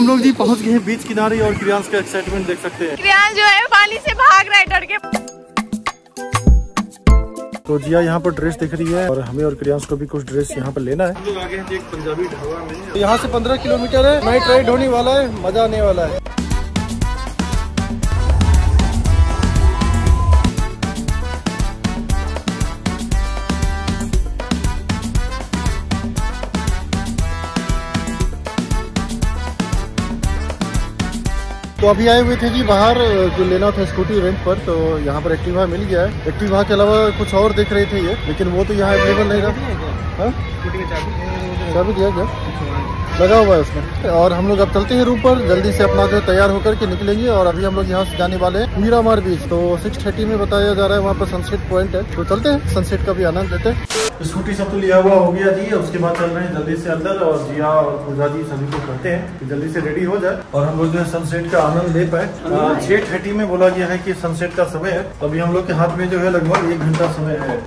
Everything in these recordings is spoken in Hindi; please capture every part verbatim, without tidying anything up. हम लोग जी पहुंच गए हैं बीच किनारे और क्रियांश का एक्साइटमेंट देख सकते हैं। क्रियांश जो है पानी से भाग रहा है डर के। तो जिया यहाँ पर ड्रेस दिख रही है और हमें और क्रियांश को भी कुछ ड्रेस यहाँ पर लेना है। हम लोग आगे हैं एक पंजाबी ढाबा में। यहाँ से पंद्रह किलोमीटर है, नाइट राइड होने वाला है, मजा आने वाला है। तो अभी आए हुए थे जी बाहर, जो लेना था स्कूटी रेंट पर, तो यहाँ पर एक्टिवा मिल गया है। एक्टिवा के अलावा कुछ और देख रहे थे ये, लेकिन वो तो यहाँ अवेलेबल नहीं रहा। चाबी दिया गया, लगा हुआ है उसमें। और हम लोग अब चलते हैं रूम पर, जल्दी से अपना जो तैयार होकर के निकलेंगे। और अभी हम लोग यहाँ से जाने वाले हैं मीरामार बीच। तो सिक्स थर्टी में बताया जा रहा है वहाँ पर सनसेट पॉइंट है, तो चलते हैं, सनसेट का भी आनंद लेते हैं। स्कूटी सब तो लिया हुआ हो गया जी, उसके बाद चल रहे हैं जल्दी से अंदर। और जिया और पूजा जी सभी को कहते हैं जल्दी से रेडी हो जाए और हम लोग जो है सनसेट का आनंद ले पाए। छह थर्टी में बोला गया है की सनसेट का समय है, अभी हम लोग के हाथ में जो है लगभग एक घंटा समय है।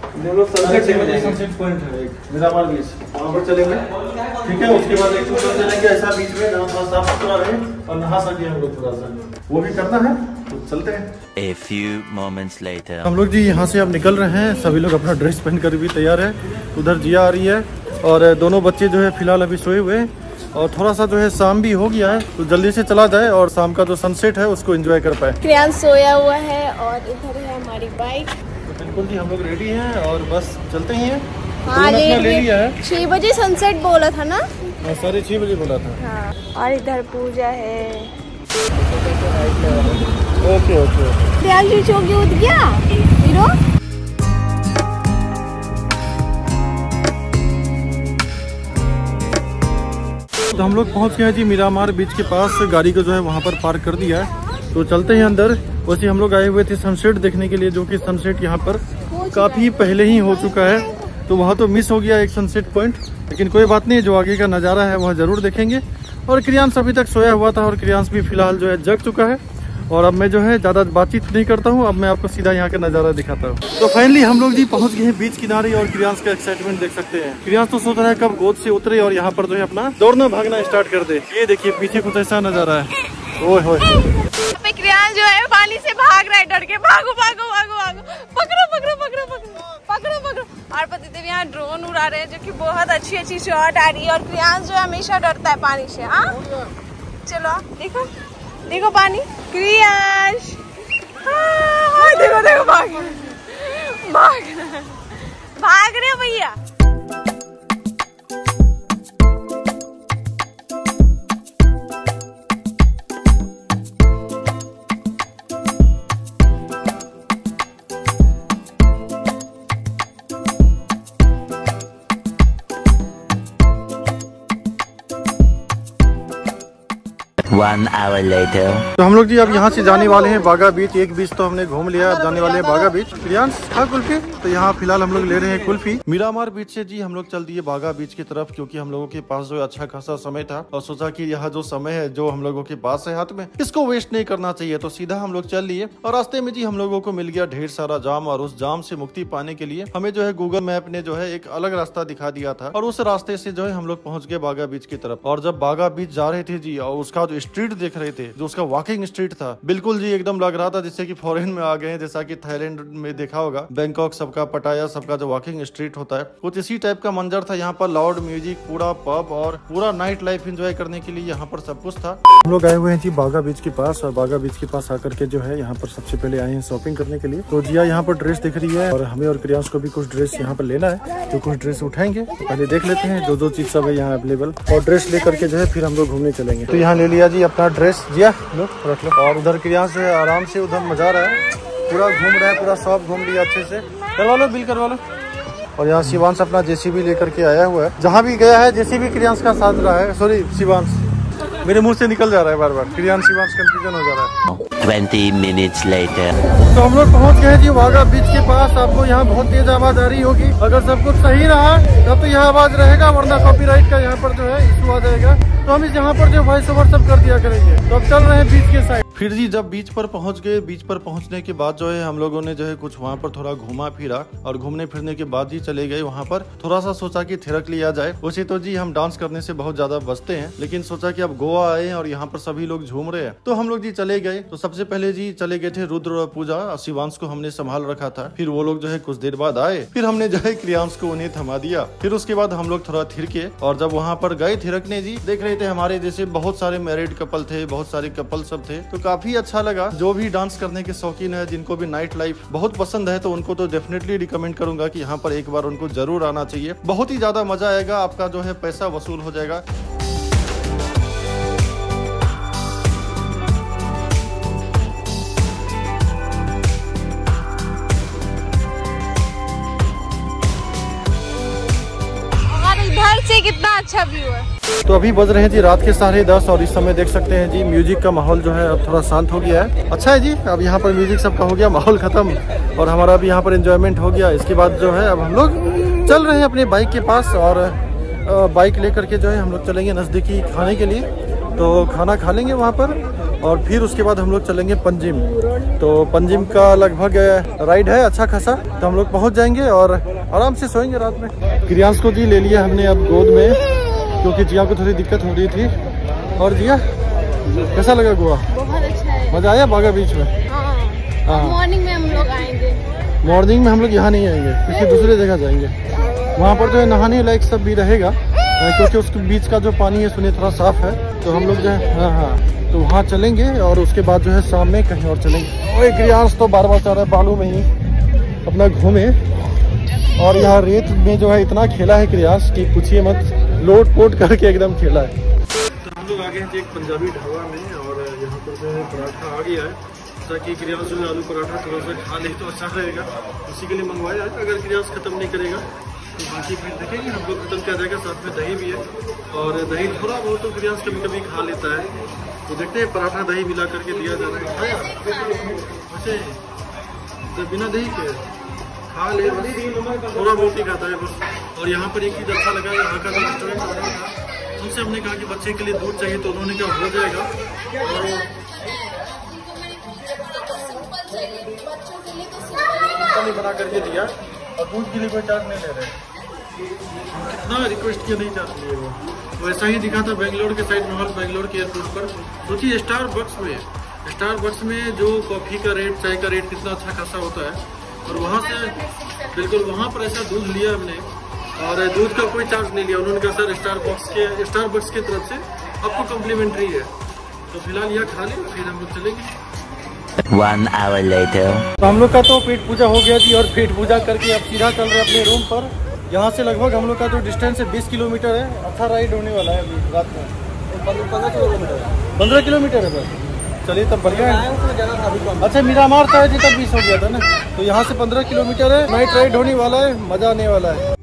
सनसेट पॉइंट है मीरामार बीच, वहाँ पर चलेंगे, ठीक है। उसके बाद एक दूसरा चलेंगे ऐसा बीच में, थोड़ा साफ सुथरा रहे और नहा सके हम लोग, थोड़ा सा वो भी करना है, तो चलते हैं। A few moments later. हम लोग जी यहाँ से अब निकल रहे हैं, सभी लोग अपना ड्रेस पहन कर भी तैयार है। उधर जिया आ रही है और दोनों बच्चे जो है फिलहाल अभी सोए हुए हैं और थोड़ा सा जो है शाम भी हो गया है, तो जल्दी से चला जाए और शाम का जो सनसेट है उसको एंजॉय कर पाए। क्रियांश सोया हुआ है और इधर है हमारी बाइक। बिल्कुल जी हम लोग रेडी है और बस चलते ही है। हाँ, छह बजे सनसेट बोला था ना, साढ़े छह बजे बोला था। हाँ। और इधर पूजा है। Okay okay. क्रियांश चौकी उठ गया हीरो। तो हम लोग पहुंच गए हैं जी मीरामार बीच के पास, गाड़ी को जो है वहां पर पार्क कर दिया है, तो चलते हैं अंदर। वैसे हम लोग आए हुए थे सनसेट देखने के लिए, जो कि सनसेट यहाँ पर काफी पहले ही हो चुका है, तो वहाँ तो मिस हो गया एक सनसेट पॉइंट, लेकिन कोई बात नहीं, जो आगे का नज़ारा है वह ज़रूर देखेंगे। और क्रियांश अभी तक सोया हुआ था और क्रियांश भी फिलहाल जो है जग चुका है। और अब मैं जो है ज़्यादा बातचीत नहीं करता हूँ, अब मैं आपको सीधा यहाँ का नज़ारा दिखाता हूँ। तो फाइनली हम लोग जी पहुँच गए हैं बीच किनारे और क्रियांश का एक्साइटमेंट देख सकते हैं। क्रियांश तो सोच रहा है कब गोद से उतरे और यहाँ पर जो है अपना दौड़ना भागना स्टार्ट कर दे। ये देखिए पीछे कुछ ऐसा नज़ारा है। ओह हो, क्रियांश जो है पानी से भाग रहा है डर के, भागो भागो भागो भागो, पकड़ो पकड़ो पकड़ो पकड़ो पकड़ो पकड़ो। और पतिदेव यहाँ ड्रोन उड़ा रहे हैं, जो कि बहुत अच्छी अच्छी शॉट आ रही है। और क्रियांश जो हमेशा डरता है पानी से। हाँ चलो देखो देखो पानी, क्रियांश देखो देखो भाग भाग भाग रहे भैया। One hour later. तो हम लोग जी अब यहाँ से जाने वाले हैं बागा बीच। एक बीच तो हमने घूम लिया, अब जाने वाले हैं बागा बीच। क्रियांश था कुल्फी, तो यहाँ फिलहाल हम लोग ले रहे हैं कुल्फी। मीरामार बीच से जी हम लोग चल दिए बागा बीच की तरफ, क्योंकि हम लोगों के पास जो अच्छा खासा समय था और सोचा कि यहाँ जो समय है जो हम लोगों के पास है हाथ में, इसको वेस्ट नहीं करना चाहिए, तो सीधा हम लोग चल लिए। और रास्ते में जी हम लोगों को मिल गया ढेर सारा जाम, और उस जाम से मुक्ति पाने के लिए हमें जो है गूगल मैप ने जो है एक अलग रास्ता दिखा दिया था, और उस रास्ते से जो है हम लोग पहुँच गए बागा बीच की तरफ। और जब बागा बीच जा रहे थे जी, और उसका जो स्ट्रीट देख रहे थे, जो उसका वॉकिंग स्ट्रीट था, बिल्कुल जी एकदम लग रहा था जैसे कि फॉरेन में आ गए हैं, जैसा कि थाईलैंड में देखा होगा, बैंकॉक सबका, पटाया सबका जो वॉकिंग स्ट्रीट होता है, कुछ इसी टाइप का मंजर था। यहाँ पर लाउड म्यूजिक, पूरा पब और पूरा नाइट लाइफ एंजॉय करने के लिए यहाँ पर सब कुछ था। हम लोग आए हुए हैं जी बागा बीच के पास, और बागा बीच के पास आकर के जो है यहाँ पर सबसे पहले आए हैं शॉपिंग करने के लिए। तो जिया यहाँ पर ड्रेस दिख रही है और हमें और क्रियांश को भी कुछ ड्रेस यहाँ पर लेना है, तो कुछ ड्रेस उठाएंगे, पहले देख लेते हैं जो जो चीज सब है यहाँ अवेलेबल, और ड्रेस लेकर के जो है फिर हम लोग घूमने चलेंगे। तो यहाँ ले लिया जी अपना ड्रेस, जिया लो रख लो। और उधर क्रियांश जो है आराम से उधर मजा रहा है, पूरा घूम रहा है, पूरा शॉप घूम लिया अच्छे से। करवा लो बिल करवा लो। और यहाँ शिवांश अपना जेसीबी लेकर के आया हुआ है, जहाँ भी गया है जेसीबी क्रियांश का साथ रहा है। सॉरी शिवांश, मेरे मुंह से निकल जा रहा है बार बार, क्रियांश शिवांश कंफ्यूजन हो जा रहा है। twenty minutes later. तो हम लोग पहुँच गए जी बागा बीच के पास। आपको यहाँ बहुत तेज आवाज आ रही होगी, अगर सब कुछ सही रहा तब तो यहाँ आवाज रहेगा, वरना कॉपीराइट का यहाँ पर जो है इशू आ जाएगा, तो हम इस यहाँ पर जो वॉइस ओवर सब कर दिया करेंगे। तो अब चल रहे हैं बीच के साइड। फिर जी जब बीच पर पहुंच गए, बीच पर पहुंचने के बाद जो है हम लोगों ने जो है कुछ वहां पर थोड़ा घूमा फिरा और घूमने फिरने के बाद जी चले गए वहां पर। थोड़ा सा सोचा कि थिरक लिया जाए, वैसे तो जी हम डांस करने से बहुत ज्यादा बचते हैं, लेकिन सोचा कि अब गोवा आए और यहाँ पर सभी लोग झूम रहे हैं तो हम लोग जी चले गए। तो सबसे पहले जी चले गए थे रुद्र और पूजा, शिवांश को हमने संभाल रखा था। फिर वो लोग जो है कुछ देर बाद आए, फिर हमने जो है क्रियांश को उन्हें थमा दिया। फिर उसके बाद हम लोग थोड़ा थिरके और जब वहाँ पर गए थिरकने जी देख रहे थे हमारे जैसे बहुत सारे मैरिड कपल थे, बहुत सारे कपल सब थे, तो काफी अच्छा लगा। जो भी डांस करने के शौकीन है, जिनको भी नाइट लाइफ बहुत पसंद है, तो उनको तो डेफिनेटली रिकमेंड करूंगा कि यहाँ पर एक बार उनको जरूर आना चाहिए। बहुत ही ज्यादा मजा आएगा, आपका जो है पैसा वसूल हो जाएगा। से कितना अच्छा व्यू है। तो अभी बज रहे हैं जी रात के साढ़े दस और इस समय देख सकते हैं जी म्यूजिक का माहौल जो है अब थोड़ा शांत हो गया है। अच्छा है जी, अब यहाँ पर म्यूजिक सबका हो गया, माहौल खत्म और हमारा भी यहाँ पर एंजॉयमेंट हो गया। इसके बाद जो है अब हम लोग चल रहे हैं अपने बाइक के पास और बाइक ले करके जो है हम लोग चलेंगे नज़दीकी खाने के लिए, तो खाना खा लेंगे वहाँ पर। और फिर उसके बाद हम लोग चलेंगे पंजिम, तो पंजिम का लगभग राइड है अच्छा खासा, तो हम लोग पहुँच जाएंगे और आराम से सोएंगे रात में। क्रियांश को जी ले लिया हमने अब गोद में, क्योंकि जिया को थोड़ी दिक्कत हो रही थी। और जिया, कैसा लगा गोवा? बहुत अच्छा है, मज़ा आया बागा बीच में। मॉर्निंग में हम लोग आएंगे, मॉर्निंग में हम लोग यहाँ नहीं आएंगे, किसी दूसरे जगह जाएंगे। वहाँ पर जो है नहाने लायक सब भी रहेगा, क्योंकि उसके बीच का जो पानी है सुने थोड़ा साफ है, तो हम लोग जो है हाँ हाँ तो वहाँ चलेंगे। और उसके बाद जो है शाम में कहीं और चलेंगे। और क्रियांश तो बार बार चाह रहा है बालू में ही अपना घूमे, और यहाँ रेत में जो है इतना खेला है क्रियांश कि पूछिए मत, लोट पोट करके एकदम खेला है। तो हम लोग आ गए हैं एक पंजाबी ढाबा में और यहाँ पर जो है पराठा आ गया है। ताकि क्रियांश जो है आलू पराठा थोड़ा सा खा ले तो अच्छा रहेगा, उसी के लिए मंगवाया है। अगर क्रियांश खत्म नहीं करेगा तो बाकी फिर देखेंगे, हम लोग खत्म किया जाएगा। साथ में दही भी है और दही थोड़ा बहुत तो क्रियांश कभी कभी खा लेता है, तो देखते हैं पराठा दही मिला करके दिया जा रहा है। अच्छा तो बिना दही के खा ले, थोड़ा बहुत ही खाता है बस। और यहाँ पर एक ही अच्छा लगा यहाँ का रेस्टोरेंट वाला था, उनसे हमने कहा कि बच्चे के लिए दूध चाहिए, तो उन्होंने कहा हो जाएगा। और बना करके दिया और दूध के लिए कोई चार्ज नहीं ले रहे, कितना रिक्वेस्ट किया नहीं चार्ज लिए। वो वैसा ही दिखा था बेंगलोर के साइड माहौल, बेंगलोर के एयरपोर्ट पर सोचिए स्टार बक्स में, स्टार बक्स में जो कॉफ़ी का रेट, चाय का रेट कितना अच्छा खासा होता है, और वहाँ से बिल्कुल वहाँ पर ऐसा दूध लिया हमने और दूध का कोई चार्ज नहीं लिया। उन्होंने कहा सर स्टार बक्स के स्टार बक्स की तरफ से आपको कॉम्प्लीमेंट्री है। तो फिलहाल यह खा लें, फिर हम लोग चलेंगे। One hour later. तो हम लोग का तो पेट पूजा हो गया जी और पेट पूजा करके अब सीधा चल रहे अपने रूम पर। यहाँ से लगभग हम लोग का जो डिस्टेंस है बीस किलोमीटर है। अच्छा राइड होने वाला है अभी रात में, पंद्रह किलोमीटर पंद्रह किलोमीटर है बस। चलिए तब बढ़िया है। अच्छा मेरा मारता है जी तब बीस हो गया था ना, तो यहाँ से पंद्रह किलोमीटर है। नाइट राइड होने वाला है, मज़ा आने वाला है।